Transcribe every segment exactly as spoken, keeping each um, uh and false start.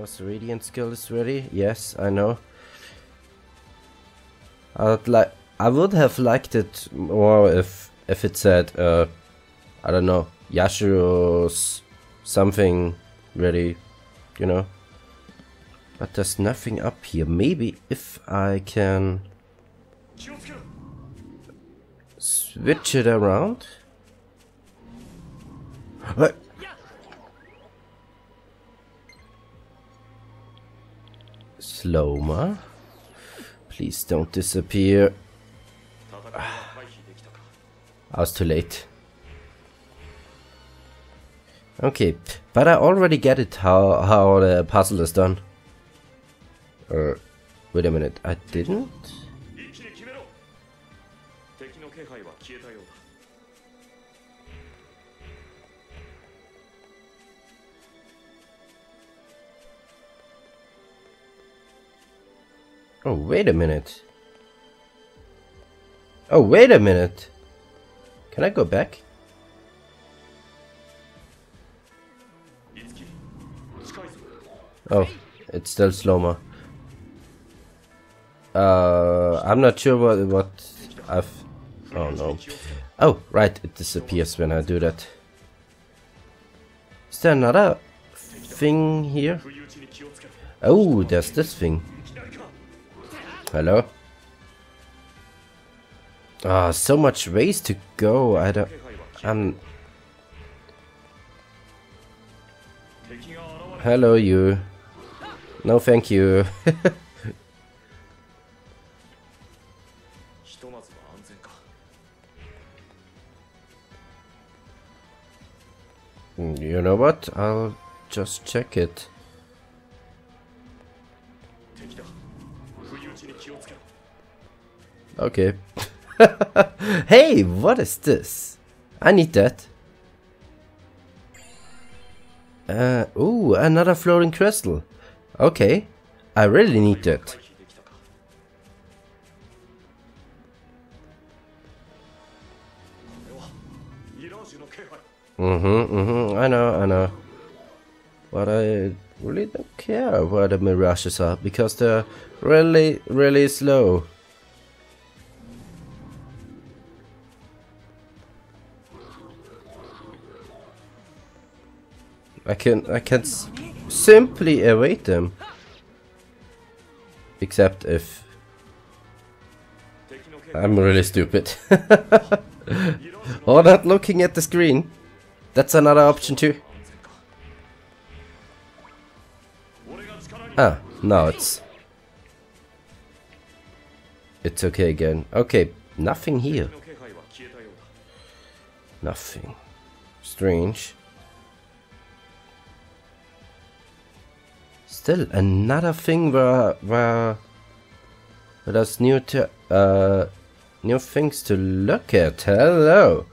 Most Radiant skill is ready. Yes, I know. I'd like. I would have liked it more if if it said, uh, I don't know, Yashiro's something ready, you know. But there's nothing up here. Maybe if I can switch it around. What? Sloma, please don't disappear. I was too late. Okay, but I already get it how how the puzzle is done. Uh, wait a minute, I didn't? Oh, wait a minute. Oh, wait a minute. Can I go back? Oh, it's still Sloma. Uh, I'm not sure what, what I've... Oh, no. Oh, right, it disappears when I do that. Is there another thing here? Oh, there's this thing. Hello? Ah, oh, so much ways to go. I don't. I'm. Hello, you. No, thank you. You know what? I'll just check it. Okay. Hey, what is this? I need that. Uh, ooh, another floating crystal. Okay, I really need that. Mm-hmm, mm-hmm, I know, I know. But I really don't care where the mirages are, because they're really, really slow. I can I can s simply evade them, except if I'm really stupid or not looking at the screen. That's another option too. Ah, now it's it's okay again. Okay, nothing here. Nothing. Strange. Still another thing where where there's new to, uh new things to look at. Hello.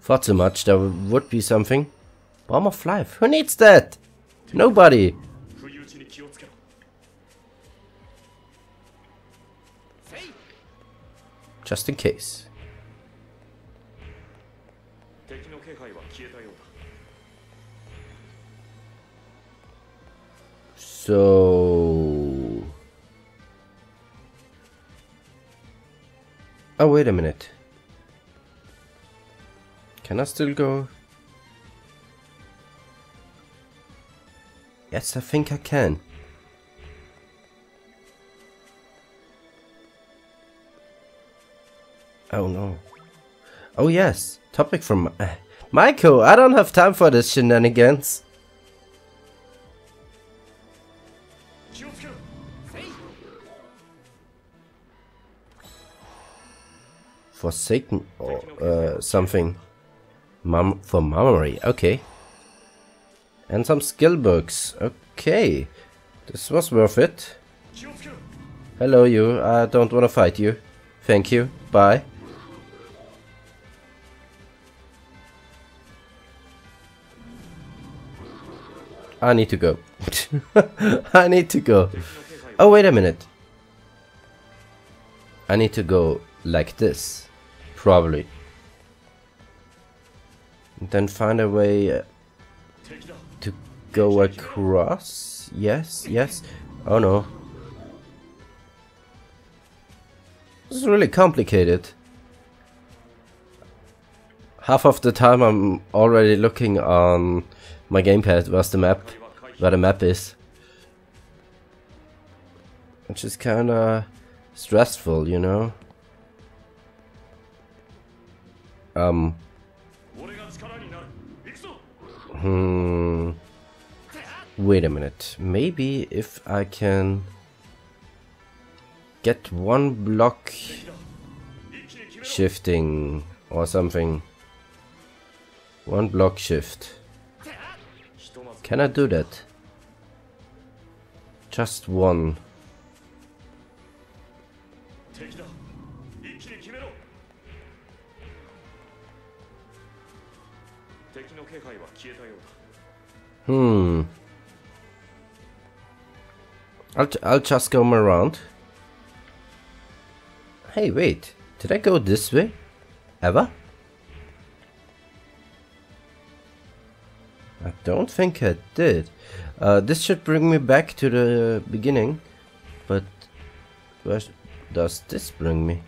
Thought so much there would be something. Bomb of life. Who needs that? Nobody. Just in case. So... Oh, wait a minute. Can I still go? Yes, I think I can. Oh no. Oh yes, topic from uh, Michael. I don't have time for this shenanigans. Forsaken or uh, something. Mum for memory, okay. And some skill books, okay. This was worth it. Hello you, I don't want to fight you. Thank you, bye. I need to go. I need to go. Oh, wait a minute. I need to go like this, probably. And then find a way uh, to go across. Yes, yes. Oh no. This is really complicated. Half of the time I'm already looking on my gamepad where's the map, where the map is. Which is kinda stressful, you know? Um... Hmm... Wait a minute, maybe if I can get one block shifting or something. One block shift. Can I do that? Just one. Hmm. I'll, I'll just come around. Hey, wait. Did I go this way? Ever? I don't think I did. Uh, this should bring me back to the beginning. But where does this bring me?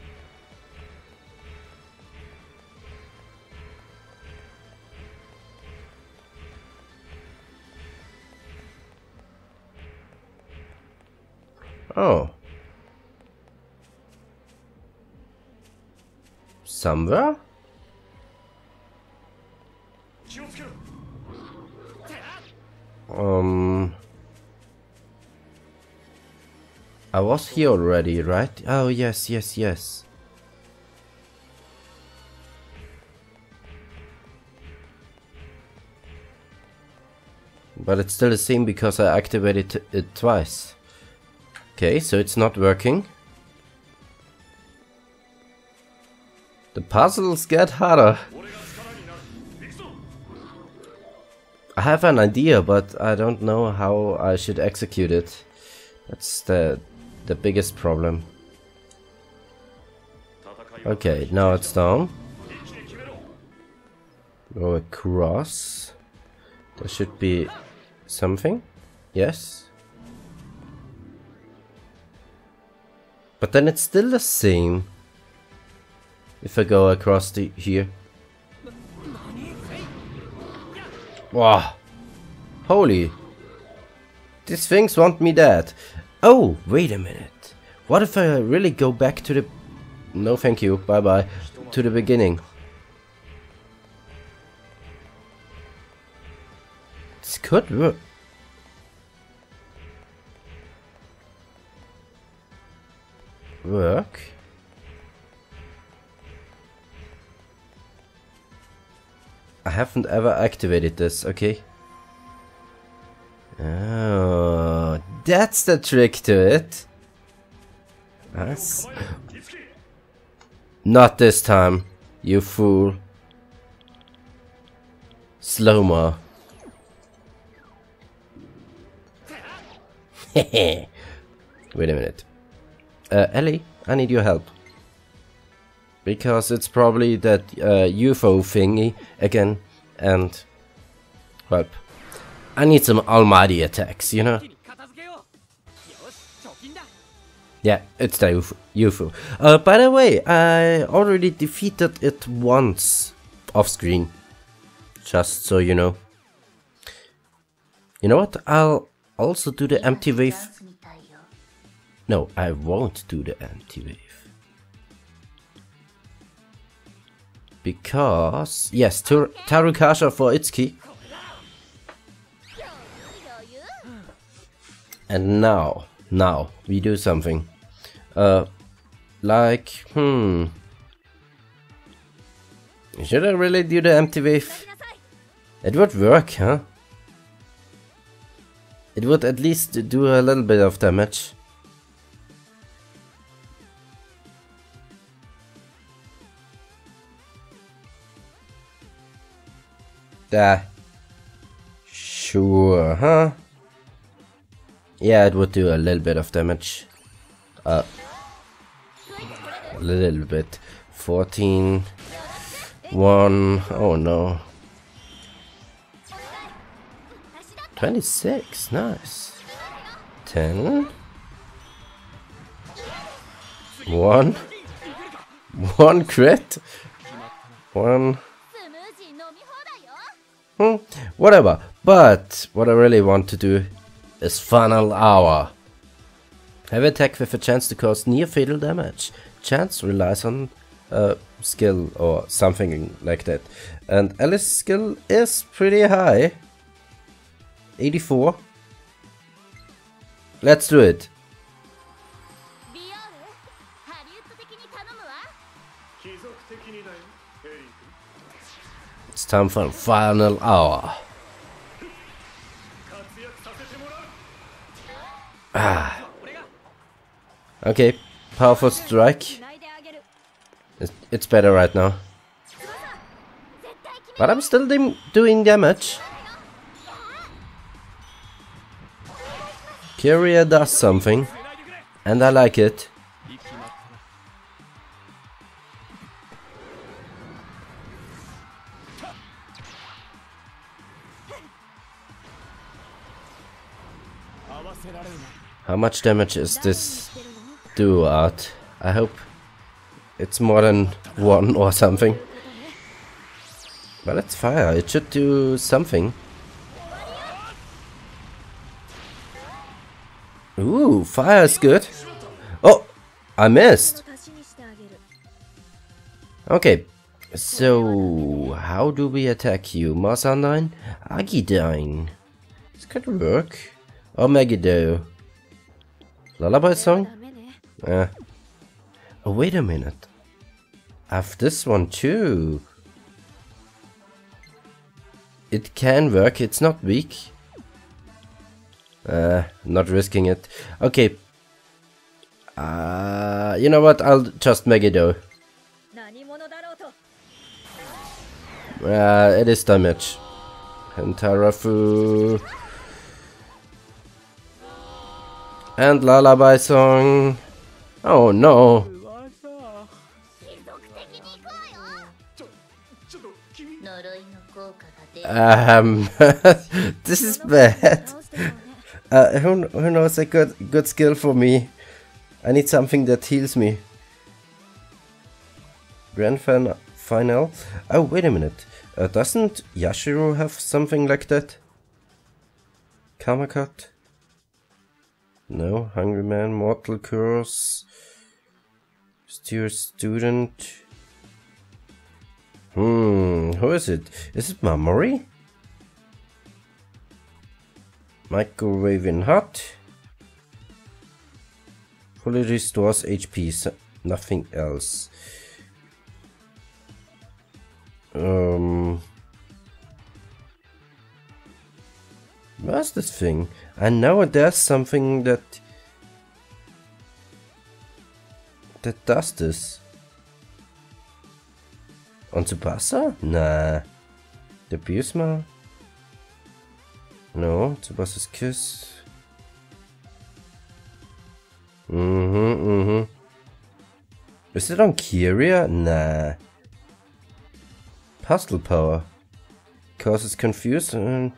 Oh. Somewhere? Um... I was here already, right? Oh, yes, yes, yes. But it's still the same because I activated it twice. Okay, so it's not working. The puzzles get harder. I have an idea, but I don't know how I should execute it. That's the, the biggest problem. Okay, now it's down. Go across. There should be something. Yes. But then it's still the same. If I go across the here. Wow. Holy. These things want me dead. Oh, wait a minute. What if I really go back to the... No, thank you. Bye-bye. To the beginning. This could work. Work. I haven't ever activated this, okay? Oh, that's the trick to it. That's... Not this time, you fool. Sloma. Wait a minute. Uh, Ellie, I need your help. Because it's probably that uh, U F O thingy again, and... Well, I need some almighty attacks, you know? Yeah, it's the U F O. Uh, by the way, I already defeated it once off-screen. Just so you know. You know what? I'll also do the M T V... No, I won't do the anti-wave. Because... Yes, Tar Tarukasha for Itsuki. And now, now, we do something. Uh, like, hmm... Should I really do the anti-wave? It would work, huh? It would at least do a little bit of damage. Uh, sure, huh? Yeah, it would do a little bit of damage. Uh, a little bit. fourteen. one. Oh no. twenty-six, nice. ten. One. One crit. One. Hmm, whatever. But what I really want to do is funnel hour. Heavy attack with a chance to cause near fatal damage. Chance relies on uh, skill or something like that. And Ellie's skill is pretty high. eighty-four. Let's do it. It's time for a final hour. Ah. Okay, powerful strike. It's, it's better right now. But I'm still doing damage. Kiria does something, and I like it. How much damage is this do out? I hope it's more than one or something. Well, it's fire, it should do something. Ooh, fire is good. Oh, I missed. Okay, so how do we attack you? Maasandine? Agidein. This could work. Omega Deo. Lullaby song? Uh. Oh, wait a minute. I have this one too. It can work, it's not weak. Uh, not risking it. Okay. Uh, you know what? I'll just make it though. Uh, it is damage. Hentarafu. And lullaby song. Oh no. Um, this is bad. Uh, who, who knows a good, good skill for me? I need something that heals me. Grand fin final? Oh, wait a minute. Uh, doesn't Yashiro have something like that? Kamakot? No. Hungry Man, Mortal Curse. Steer Student. Hmm, who is it? Is it Mamori? Microwaving hot. Fully restores H P, so nothing else. Um, where's this thing? I know there's something that that does this. On Tsubasa? Nah. The Busma? No, Tsubasa's Kiss. Mm-hmm, mm-hmm. Is it on Kiria? Nah. Puzzle Power. Causes confusion.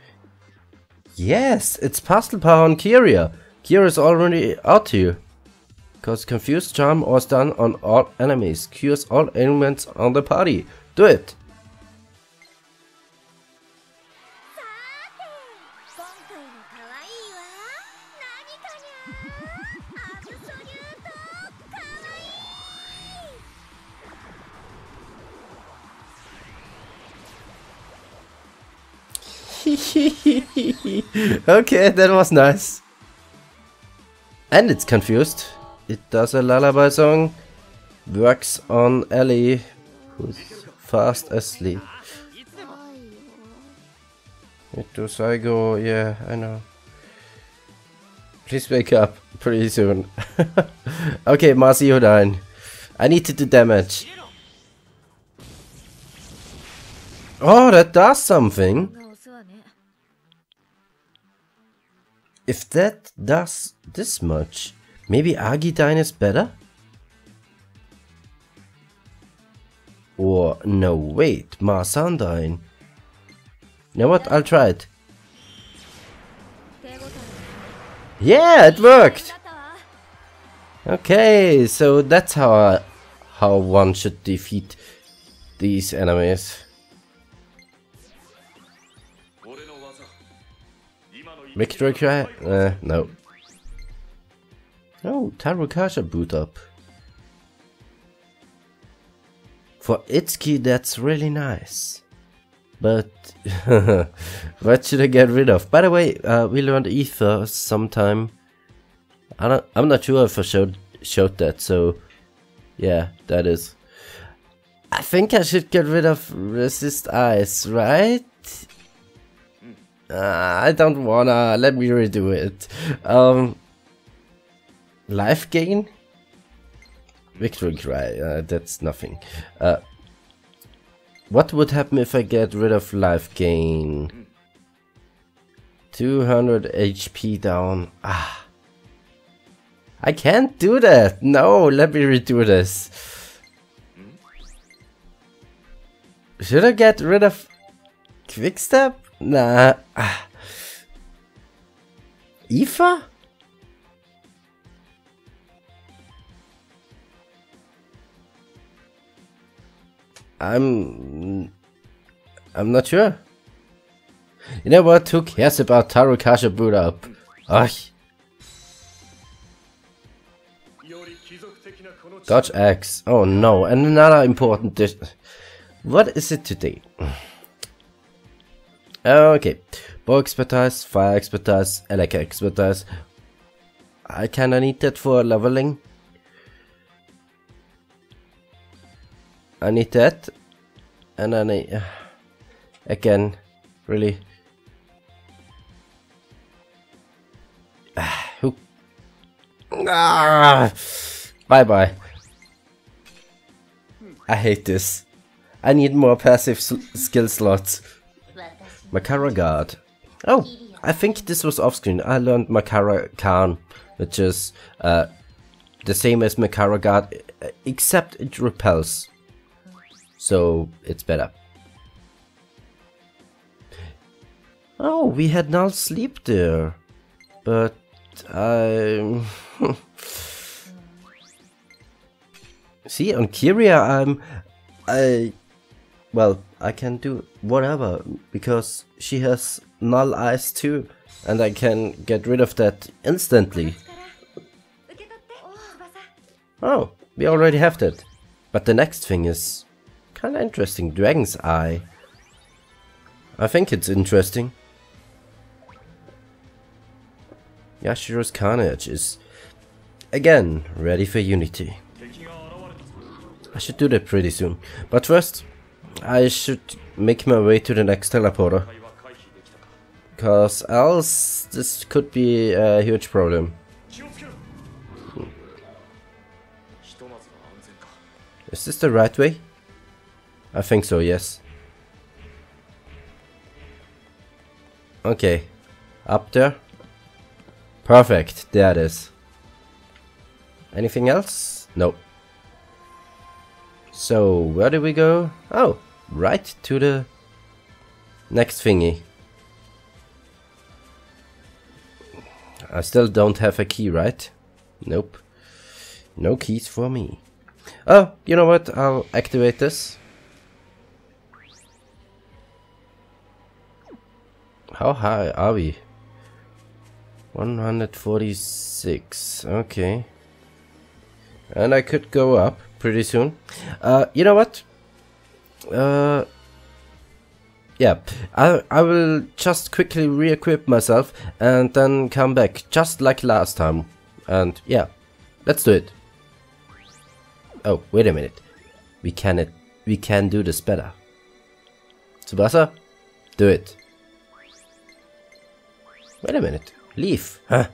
Yes, it's Puzzle Power on Kiria. Kiria's already out here. Causes confused charm or stun on all enemies. Cures all ailments on the party. Do it! Okay, that was nice. And it's confused. It does a lullaby song. Works on Ellie, who's fast asleep. It does I go, yeah, I know. Please wake up pretty soon. Okay, Marcy Hudin. I need to do damage. Oh, that does something. If that does this much, maybe Agidein is better? Or no, wait, Maasandine. You know what? I'll try it. Yeah, it worked! Okay, so that's how I, how one should defeat these enemies. Victory cry? Uh, no. Oh, Tarukasha boot up. For Itsuki, that's really nice. But what should I get rid of? By the way, uh, we learned ether sometime. I don't, I'm not sure if I showed, showed that, so yeah, that is. I think I should get rid of resist ice, right? Uh, I don't wanna, let me redo it. Um, life gain? Victory cry, uh, that's nothing. Uh, what would happen if I get rid of life gain? two hundred H P down. Ah, I can't do that. No, let me redo this. Should I get rid of quick step? Nah. Ah. Aoife? I'm... I'm not sure. You know what? Who cares about Tarukasha boot up? Ugh. Dodge X. Oh no, and another important dish. What is it today? Okay, bow expertise, fire expertise, electric expertise. I kinda need that for leveling. I need that, and I need, uh, again, really, uh, who, ah, bye bye, I hate this, I need more passive skill slots. Makara Guard. Oh, I think this was off screen. I learned Makara Khan, which is uh, the same as Makara Guard, except it repels. So it's better. Oh, we had now sleep there. But I... See, on Kiria I'm... I... Well, I can do whatever, because she has null eyes too, and I can get rid of that instantly. Oh, we already have that. But the next thing is kinda interesting, Dragon's Eye. I think it's interesting. Yashiro's Carnage is, again, ready for Unity. I should do that pretty soon, but first I should make my way to the next teleporter, cause else this could be a huge problem. Is this the right way? I think so, yes. Okay, up there. Perfect, there it is. Anything else? No. So, where do we go? Oh, right to the next thingy. I still don't have a key, right? Nope. No keys for me. Oh, you know what? I'll activate this. How high are we? one hundred forty-six. Okay. And I could go up pretty soon. Uh, you know what? Uh, yeah, I, I will just quickly re-equip myself and then come back, just like last time. And yeah, let's do it. Oh, wait a minute. We can it. We can do this better. Tsubasa, do it. Wait a minute. Leave, huh?